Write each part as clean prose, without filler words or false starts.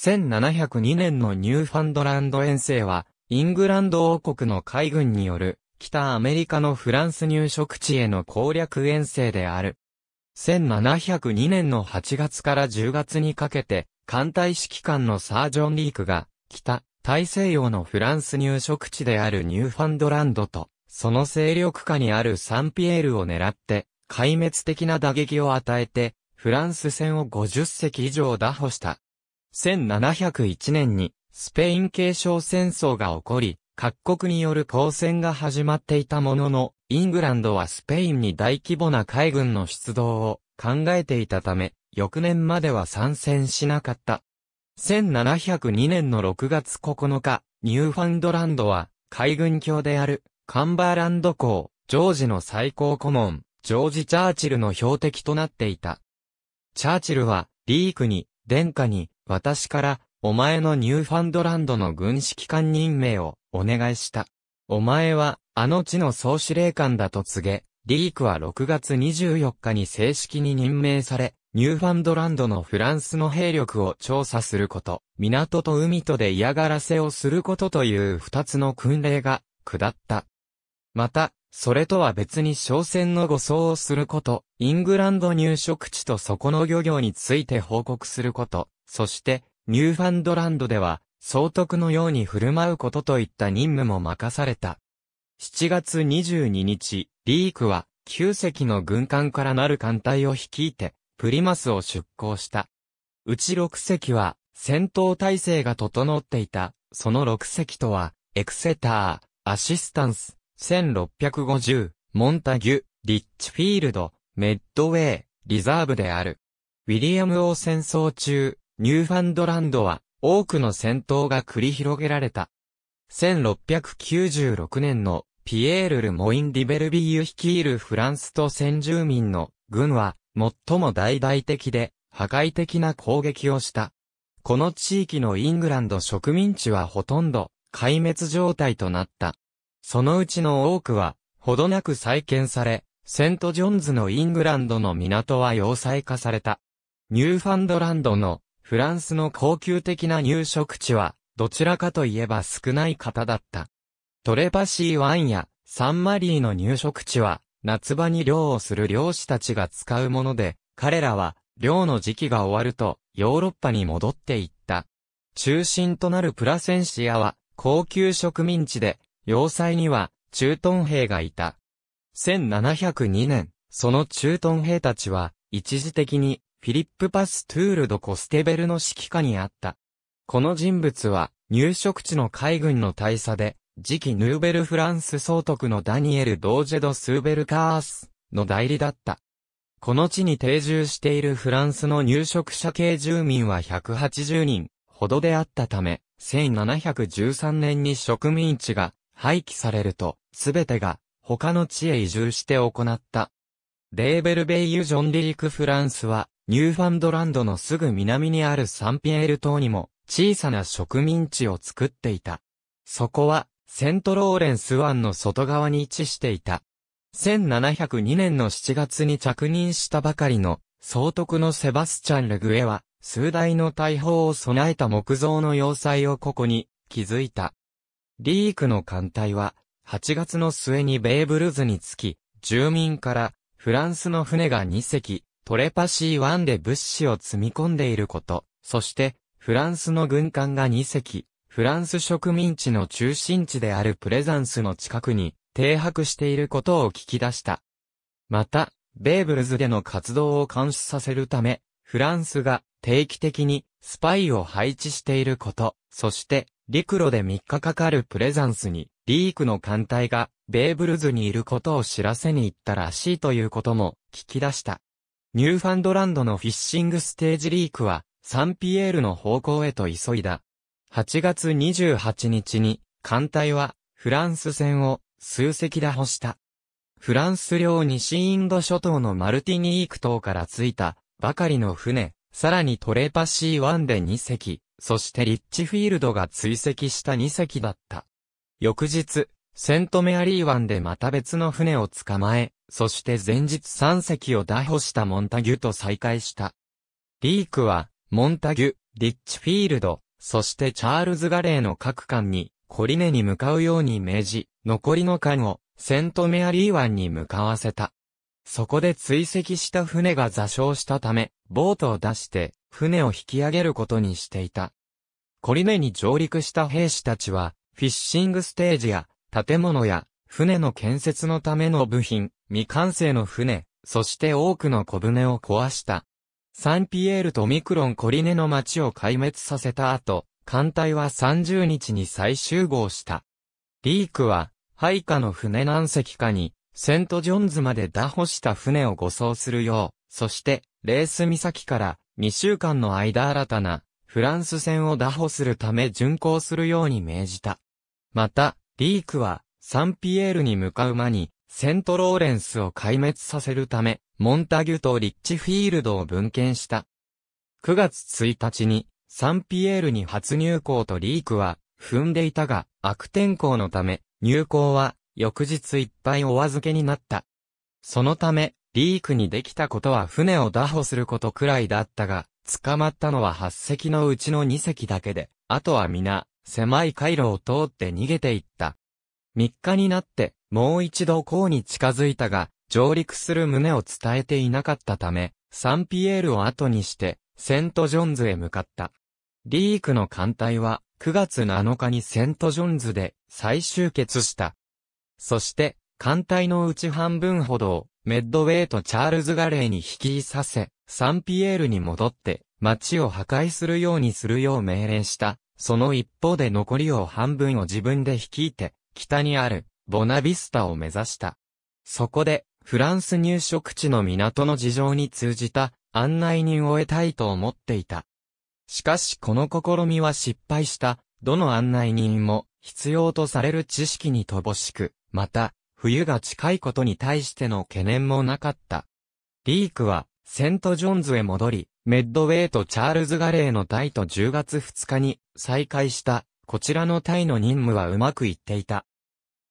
1702年のニューファンドランド遠征は、イングランド王国の海軍による、北アメリカのフランス入植地への攻略遠征である。1702年の8月から10月にかけて、艦隊指揮官のサージョン・リークが、北、大西洋のフランス入植地であるニューファンドランドと、その勢力下にあるサンピエールを狙って、壊滅的な打撃を与えて、フランス船を50隻以上打破した。1701年に、スペイン継承戦争が起こり、各国による交戦が始まっていたものの、イングランドはスペインに大規模な海軍の出動を考えていたため、翌年までは参戦しなかった。1702年の6月9日、ニューファンドランドは、海軍卿である、カンバーランド公、ジョージの最高顧問、ジョージ・チャーチルの標的となっていた。チャーチルは、リークに、殿下に、私から、お前のニューファンドランドの軍指揮官任命をお願いした。お前はあの地の総司令官だと告げ、リークは6月24日に正式に任命され、ニューファンドランドのフランスの兵力を調査すること、港と海とで嫌がらせをすることという二つの訓令が下った。また、それとは別に商船の護送をすること、イングランド入植地とそこの漁業について報告すること、そして、ニューファンドランドでは、総督のように振る舞うことといった任務も任された。7月22日、リークは、9隻の軍艦からなる艦隊を率いて、プリマスを出港した。うち6隻は、戦闘態勢が整っていた。その6隻とは、エクセター、アシスタンス、1650、モンタギュ、リッチフィールド、メッドウェイ、リザーブである。ウィリアム王戦争中、ニューファンドランドは多くの戦闘が繰り広げられた。1696年のピエール・ルモイン・ディベルビーユ率いるフランスと先住民の軍は最も大々的で破壊的な攻撃をした。この地域のイングランド植民地はほとんど壊滅状態となった。そのうちの多くはほどなく再建され、セント・ジョンズのイングランドの港は要塞化された。ニューファンドランドのフランスの恒久的な入植地は、どちらかといえば少ない方だった。トレパシー湾やサンマリーの入植地は、夏場に漁をする漁師たちが使うもので、彼らは、漁の時期が終わると、ヨーロッパに戻っていった。中心となるプラセンシアは、高級植民地で、要塞には、駐屯兵がいた。1702年、その駐屯兵たちは、一時的に、フィリップ・パス・トゥール・ド・コステベルの指揮下にあった。この人物は、入植地の海軍の大佐で、次期ヌーベル・フランス総督のダニエル・ドージェ・ド・スーベル・カースの代理だった。この地に定住しているフランスの入植者系住民は180人ほどであったため、1713年に植民地が廃棄されると、すべてが他の地へ移住して行った。デーベルベイユ・ジョン・リーク・フランスは、ニューファンドランドのすぐ南にあるサンピエール島にも小さな植民地を作っていた。そこはセントローレンス湾の外側に位置していた。1702年の7月に着任したばかりの総督のセバスチャン・レグエは数台の大砲を備えた木造の要塞をここに築いた。リークの艦隊は8月の末にベイブルーズに着き、住民からフランスの船が2隻、トレパシー湾で物資を積み込んでいること、そして、フランスの軍艦が2隻、フランス植民地の中心地であるプレザンスの近くに停泊していることを聞き出した。また、ベーブルズでの活動を監視させるため、フランスが定期的にスパイを配置していること、そして、陸路で3日かかるプレザンスに、リークの艦隊がベーブルズにいることを知らせに行ったらしいということも聞き出した。ニューファンドランドのフィッシングステージリークは、サンピエールの方向へと急いだ。8月28日に、艦隊は、フランス船を、数隻打破した。フランス領西インド諸島のマルティニーク島から着いた、ばかりの船、さらにトレパシー湾で2隻、そしてリッチフィールドが追跡した2隻だった。翌日、セントメアリー湾でまた別の船を捕まえ、そして前日3隻を打破したモンタギュと再会した。リークは、モンタギュ、リッチフィールド、そしてチャールズ・ガレーの各艦に、コリネに向かうように命じ、残りの艦を、セントメアリー湾に向かわせた。そこで追跡した船が座礁したため、ボートを出して、船を引き上げることにしていた。コリネに上陸した兵士たちは、フィッシングステージや、建物や、船の建設のための部品、未完成の船、そして多くの小舟を壊した。サンピエールとミクロン・コリネの町を壊滅させた後、艦隊は30日に再集合した。リークは、配下の船何隻かに、セントジョンズまで拿捕した船を護送するよう、そして、レース岬から2週間の間新たな、フランス船を拿捕するため巡航するように命じた。また、リークは、サンピエールに向かう間に、セントローレンスを壊滅させるため、モンタギュとリッチフィールドを分遣した。9月1日に、サンピエールに初入港とリークは、踏んでいたが、悪天候のため、入港は、翌日いっぱいお預けになった。そのため、リークにできたことは船を拿捕することくらいだったが、捕まったのは8隻のうちの2隻だけで、あとは皆、狭い回路を通って逃げていった。3日になって、もう一度港に近づいたが、上陸する旨を伝えていなかったため、サンピエールを後にして、セントジョンズへ向かった。リークの艦隊は、9月7日にセントジョンズで再集結した。そして、艦隊のうち半分ほどを、メッドウェイとチャールズ・ガレーに引きさせ、サンピエールに戻って、街を破壊するようにするよう命令した。その一方で残りを半分を自分で率いて、北にある、ボナビスタを目指した。そこで、フランス入植地の港の事情に通じた案内人を得たいと思っていた。しかしこの試みは失敗した。どの案内人も必要とされる知識に乏しく、また冬が近いことに対しての懸念もなかった。リークはセントジョンズへ戻り、メッドウェイとチャールズ・ガレーの隊と10月2日に再会した。こちらの隊の任務はうまくいっていた。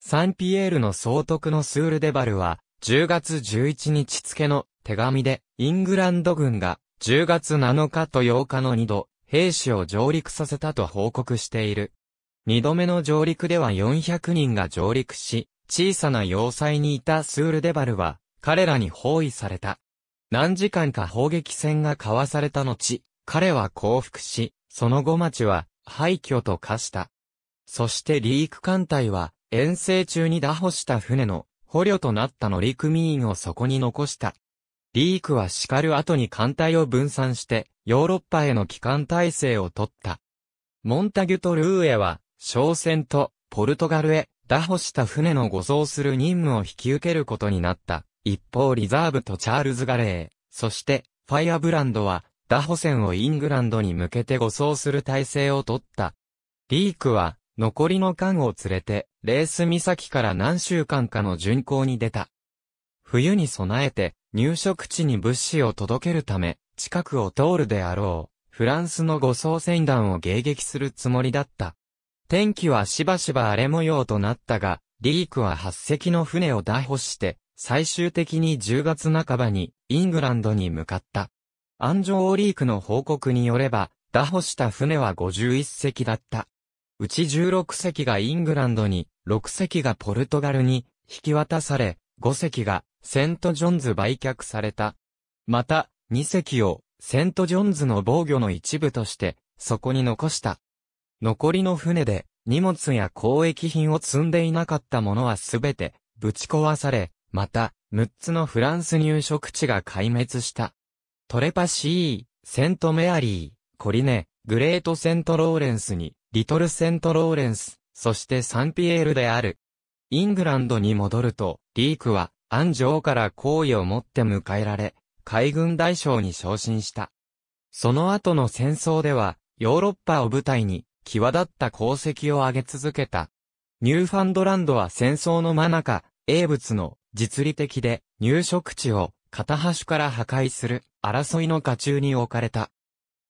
サンピエールの総督のスール・デバルは、10月11日付の手紙で、イングランド軍が10月7日と8日の2度、兵士を上陸させたと報告している。2度目の上陸では400人が上陸し、小さな要塞にいたスールデバルは、彼らに包囲された。何時間か砲撃戦が交わされた後、彼は降伏し、その後町は廃墟と化した。そしてリーク艦隊は、遠征中に拿捕した船の、捕虜となった乗組員をそこに残した。リークはしかる後に艦隊を分散して、ヨーロッパへの帰還体制を取った。モンタギュとルーエは、商船とポルトガルへ、拿捕した船の護送する任務を引き受けることになった。一方リザーブとチャールズ・ガレー、そして、ファイアブランドは、拿捕船をイングランドに向けて護送する体制を取った。リークは、残りの艦を連れて、レース岬から何週間かの巡航に出た。冬に備えて、入植地に物資を届けるため、近くを通るであろう、フランスの護送船団を迎撃するつもりだった。天気はしばしば荒れ模様となったが、リークは8隻の船を拿捕して、最終的に10月半ばに、イングランドに向かった。アンジョー・リークの報告によれば、拿捕した船は51隻だった。うち16隻がイングランドに、6隻がポルトガルに引き渡され、5隻がセントジョンズ売却された。また、2隻をセントジョンズの防御の一部として、そこに残した。残りの船で荷物や交易品を積んでいなかったものはすべてぶち壊され、また、6つのフランス入植地が壊滅した。トレパシー、セントメアリー、コリネ、グレートセントローレンスに、リトルセントローレンス、そしてサンピエールである。イングランドに戻ると、リークは、安城から好意を持って迎えられ、海軍大将に昇進した。その後の戦争では、ヨーロッパを舞台に、際立った功績を挙げ続けた。ニューファンドランドは戦争の最中、英仏の実利的で、入植地を片端から破壊する、争いの渦中に置かれた。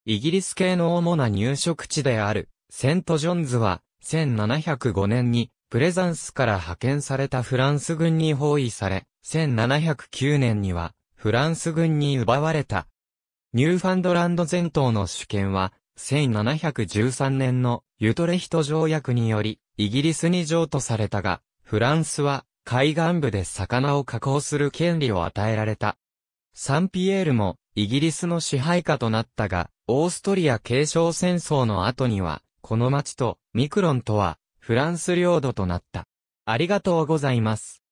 イギリス系の主な入植地である。セント・ジョンズは、1705年に、プレザンスから派遣されたフランス軍に包囲され、1709年には、フランス軍に奪われた。ニューファンドランド全島の主権は、1713年のユトレヒト条約により、イギリスに譲渡されたが、フランスは海岸部で魚を加工する権利を与えられた。サンピエールもイギリスの支配下となったが、オーストリア継承戦争の後には、この町とミクロンとはフランス領土となった。ありがとうございます。